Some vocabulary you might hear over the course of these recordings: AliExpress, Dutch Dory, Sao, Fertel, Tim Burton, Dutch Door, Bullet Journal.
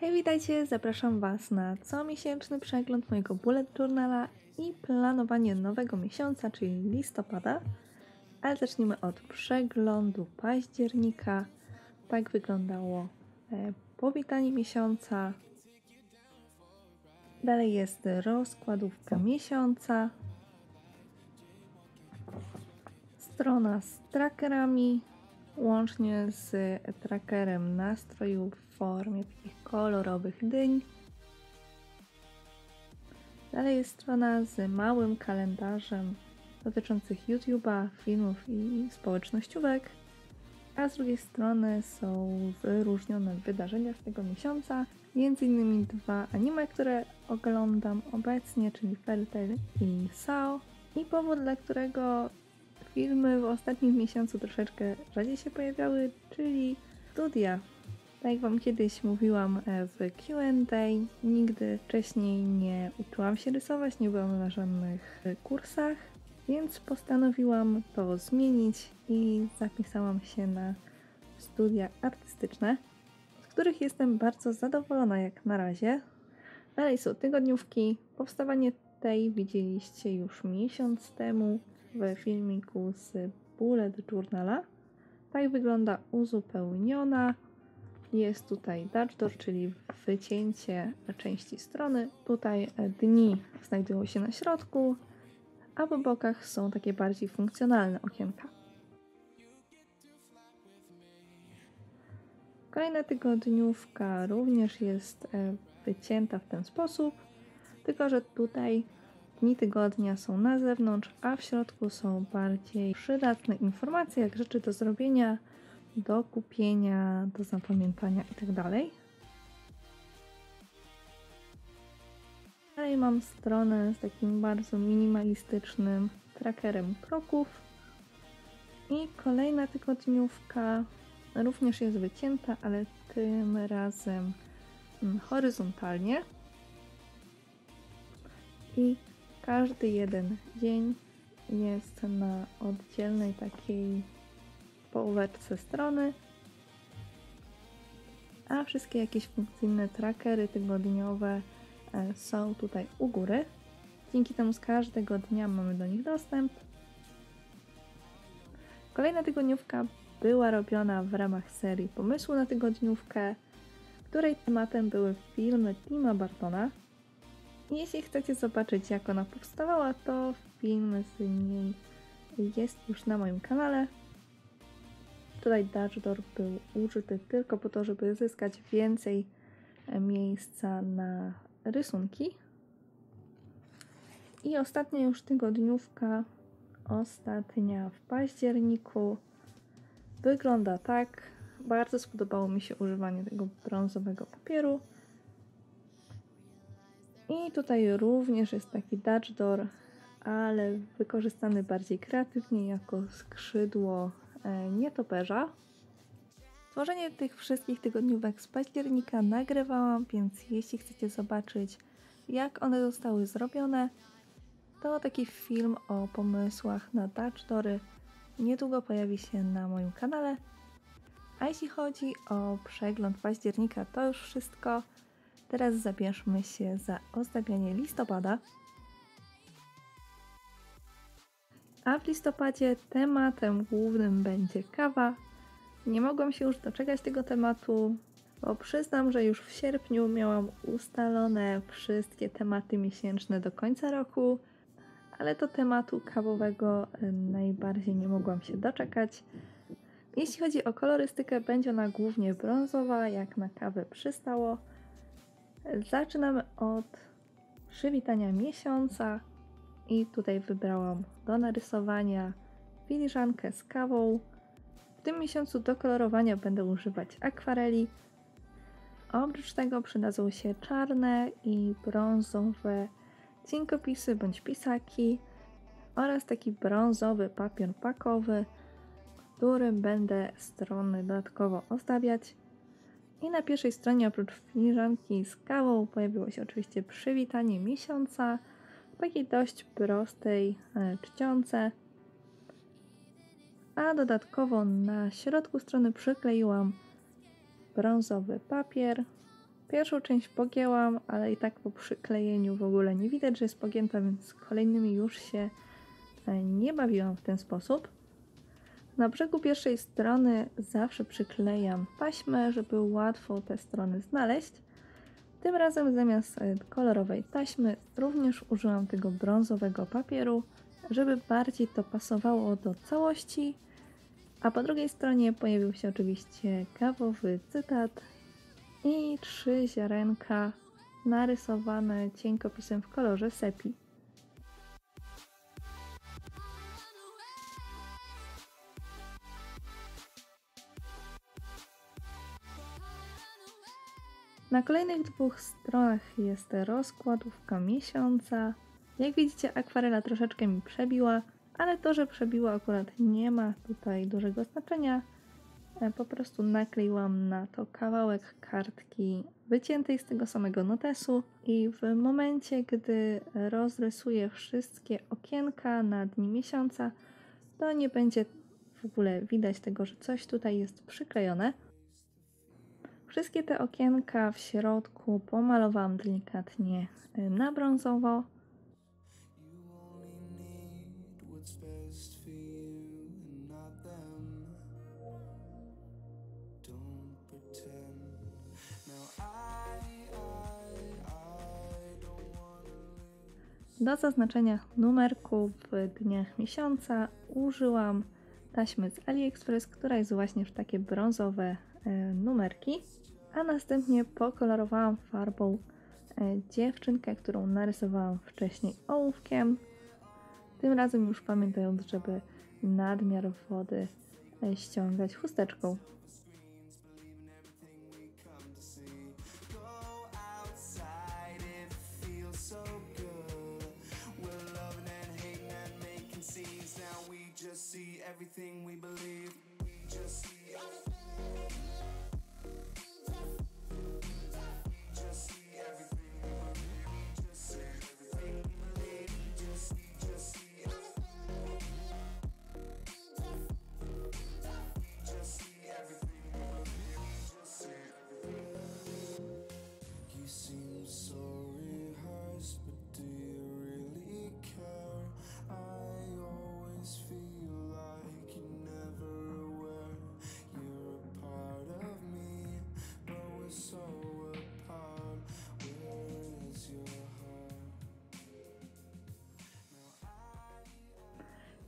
Hej, witajcie! Zapraszam Was na comiesięczny przegląd mojego bullet journala i planowanie nowego miesiąca, czyli listopada. Ale zacznijmy od przeglądu października. Tak wyglądało powitanie miesiąca. Dalej jest rozkładówka miesiąca. Strona z trackerami, łącznie z trackerem nastroju w formie takich kolorowych dyń. Dalej jest strona z małym kalendarzem dotyczących YouTube'a, filmów i społecznościówek. A z drugiej strony są wyróżnione wydarzenia z tego miesiąca, m.in. dwa anime, które oglądam obecnie, czyli Fertel i Sao. I powód, dla którego filmy w ostatnim miesiącu troszeczkę rzadziej się pojawiały, czyli studia. Tak jak Wam kiedyś mówiłam w Q&A, nigdy wcześniej nie uczyłam się rysować, nie byłam na żadnych kursach, więc postanowiłam to zmienić i zapisałam się na studia artystyczne, z których jestem bardzo zadowolona jak na razie. Dalej są tygodniówki. Powstawanie tej widzieliście już miesiąc temu w filmiku z bullet journala. Tak wygląda uzupełniona. Jest tutaj Dutch Door, czyli wycięcie części strony. Tutaj dni znajdują się na środku, a po bokach są takie bardziej funkcjonalne okienka. Kolejna tygodniówka również jest wycięta w ten sposób, tylko że tutaj dni tygodnia są na zewnątrz, a w środku są bardziej przydatne informacje, jak rzeczy do zrobienia, do kupienia, do zapamiętania itd. Dalej mam stronę z takim bardzo minimalistycznym trackerem kroków. I kolejna tygodniówka również jest wycięta, ale tym razem horyzontalnie. I każdy jeden dzień jest na oddzielnej takiej połóweczce strony, a wszystkie jakieś funkcyjne trackery tygodniowe są tutaj u góry. Dzięki temu z każdego dnia mamy do nich dostęp. Kolejna tygodniówka była robiona w ramach serii Pomysłu na tygodniówkę, której tematem były filmy Tima Burtona. Jeśli chcecie zobaczyć, jak ona powstawała, to film z niej jest już na moim kanale. Tutaj Dutch Door był użyty tylko po to, żeby zyskać więcej miejsca na rysunki. I ostatnia już tygodniówka, ostatnia w październiku, wygląda tak. Bardzo spodobało mi się używanie tego brązowego papieru. I tutaj również jest taki Dutch Door, ale wykorzystany bardziej kreatywnie jako skrzydło nietoperza. Tworzenie tych wszystkich tygodniówek z października nagrywałam, więc jeśli chcecie zobaczyć, jak one zostały zrobione, to taki film o pomysłach na Dutch Dory niedługo pojawi się na moim kanale. A jeśli chodzi o przegląd października, to już wszystko. Teraz zabierzmy się za ozdabianie listopada. A w listopadzie tematem głównym będzie kawa. Nie mogłam się już doczekać tego tematu, bo przyznam, że już w sierpniu miałam ustalone wszystkie tematy miesięczne do końca roku, ale do tematu kawowego najbardziej nie mogłam się doczekać. Jeśli chodzi o kolorystykę, będzie ona głównie brązowa, jak na kawę przystało. Zaczynamy od przywitania miesiąca i tutaj wybrałam do narysowania filiżankę z kawą. W tym miesiącu do kolorowania będę używać akwareli. Oprócz tego przydadzą się czarne i brązowe cinkopisy bądź pisaki oraz taki brązowy papier pakowy, którym będę strony dodatkowo ozdabiać. I na pierwszej stronie oprócz filiżanki z kawą pojawiło się oczywiście przywitanie miesiąca w takiej dość prostej czcionce. A dodatkowo na środku strony przykleiłam brązowy papier Pierwszą część pogięłam, ale i tak po przyklejeniu w ogóle nie widać, że jest pogięta, więc z kolejnymi już się nie bawiłam w ten sposób. Na brzegu pierwszej strony zawsze przyklejam taśmę, żeby łatwo te strony znaleźć. Tym razem zamiast kolorowej taśmy również użyłam tego brązowego papieru, żeby bardziej to pasowało do całości. A po drugiej stronie pojawił się oczywiście kawowy cytat i 3 ziarenka narysowane cienkopisem w kolorze sepi. Na kolejnych 2 stronach jest rozkładówka miesiąca. Jak widzicie, akwarela troszeczkę mi przebiła, ale to, że przebiła akurat nie ma tutaj dużego znaczenia. Po prostu nakleiłam na to kawałek kartki wyciętej z tego samego notesu i w momencie, gdy rozrysuję wszystkie okienka na dni miesiąca, to nie będzie w ogóle widać tego, że coś tutaj jest przyklejone. Wszystkie te okienka w środku pomalowałam delikatnie na brązowo. Do zaznaczenia numerków w dniach miesiąca użyłam taśmy z AliExpress, która jest właśnie w takie brązowe numerki, a następnie pokolorowałam farbą dziewczynkę, którą narysowałam wcześniej ołówkiem. Tym razem już pamiętając, żeby nadmiar wody ściągać chusteczką.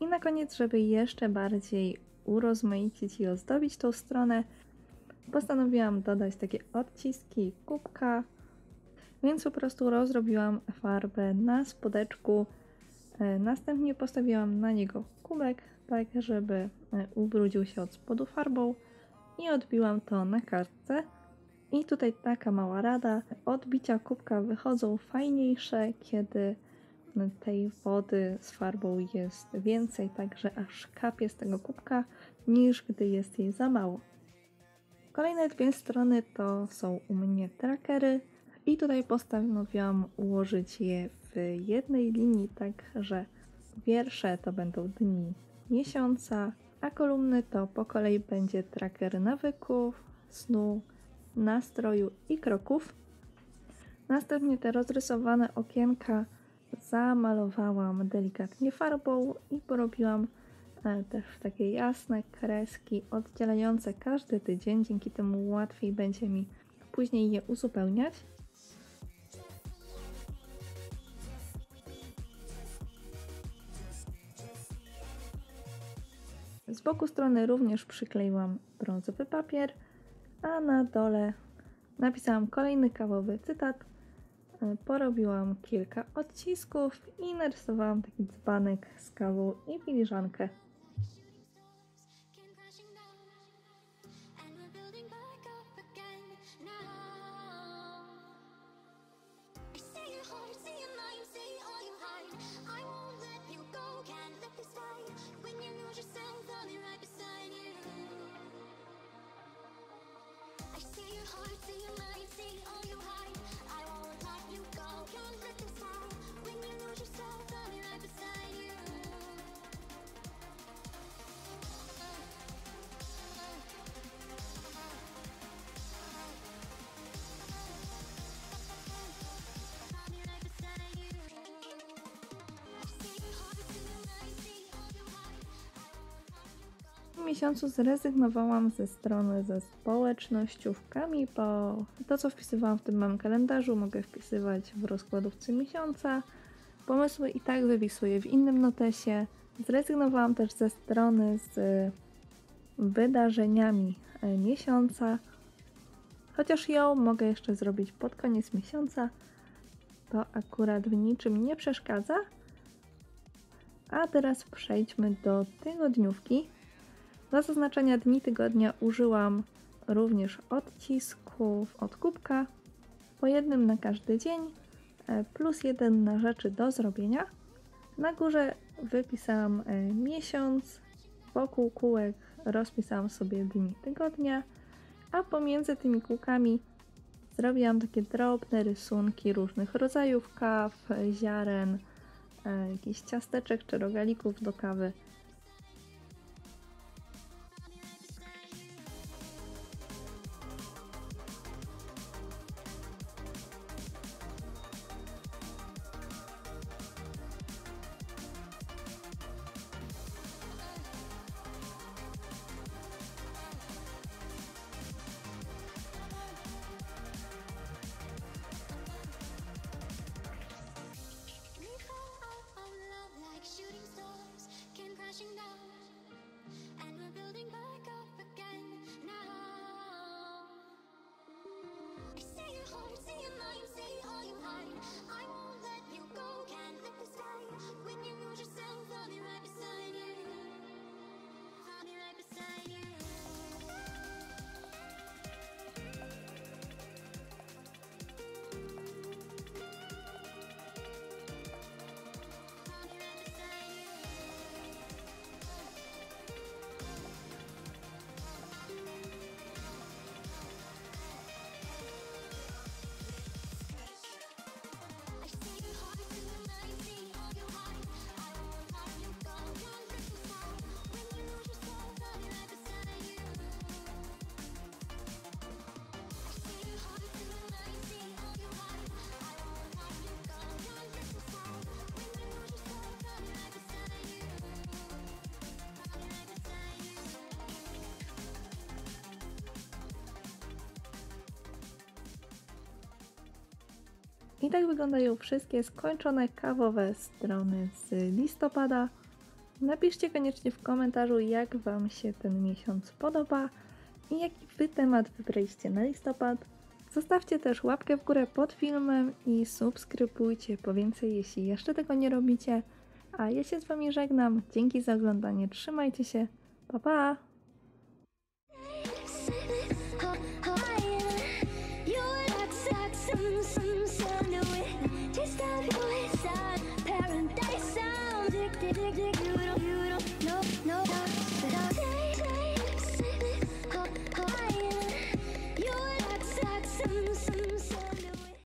I na koniec, żeby jeszcze bardziej urozmaicić i ozdobić tą stronę, postanowiłam dodać takie odciski kubka, więc po prostu rozrobiłam farbę na spodeczku, następnie postawiłam na niego kubek, tak żeby ubrudził się od spodu farbą i odbiłam to na kartce. I tutaj taka mała rada, odbicia kubka wychodzą fajniejsze, kiedy tej wody z farbą jest więcej, także aż kapie z tego kubka, niż gdy jest jej za mało. Kolejne 2 strony to są u mnie trackery i tutaj postanowiłam ułożyć je w jednej linii, tak że wiersze to będą dni miesiąca, a kolumny to po kolei będzie tracker nawyków, snu, nastroju i kroków. Następnie te rozrysowane okienka zamalowałam delikatnie farbą i porobiłam też takie jasne kreski oddzielające każdy tydzień, dzięki temu łatwiej będzie mi później je uzupełniać. Z boku strony również przykleiłam brązowy papier, a na dole napisałam kolejny kawowy cytat. Porobiłam kilka odcisków i narysowałam taki dzbanek z kawą i filiżankę. miesiącu zrezygnowałam ze strony ze społecznościówkami, bo to, co wpisywałam w tym mam kalendarzu, mogę wpisywać w rozkładówce miesiąca. Pomysły i tak wypisuję w innym notesie. Zrezygnowałam też ze strony z wydarzeniami miesiąca, chociaż ją mogę jeszcze zrobić pod koniec miesiąca. To akurat w niczym nie przeszkadza. A teraz przejdźmy do tygodniówki. Do zaznaczania dni tygodnia użyłam również odcisków od kubka, po jednym na każdy dzień, plus jeden na rzeczy do zrobienia. Na górze wypisałam miesiąc, wokół kółek rozpisałam sobie dni tygodnia, a pomiędzy tymi kółkami zrobiłam takie drobne rysunki różnych rodzajów kaw, ziaren, jakichś ciasteczek czy rogalików do kawy. I tak wyglądają wszystkie skończone kawowe strony z listopada. Napiszcie koniecznie w komentarzu, jak Wam się ten miesiąc podoba i jaki Wy temat wybraliście na listopad. Zostawcie też łapkę w górę pod filmem i subskrybujcie po więcej, jeśli jeszcze tego nie robicie. A ja się z Wami żegnam. Dzięki za oglądanie. Trzymajcie się. Pa, pa! Just out your side, paradise sounds. Dig, dig, dig, dig,